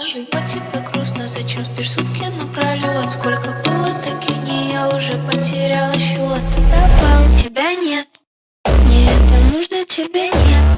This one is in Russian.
Чего тебе грустно, зачем спишь сутки напролет? Сколько было таких дней, я уже потеряла счет. Ты пропал, тебя нет, мне это нужно, тебе нет.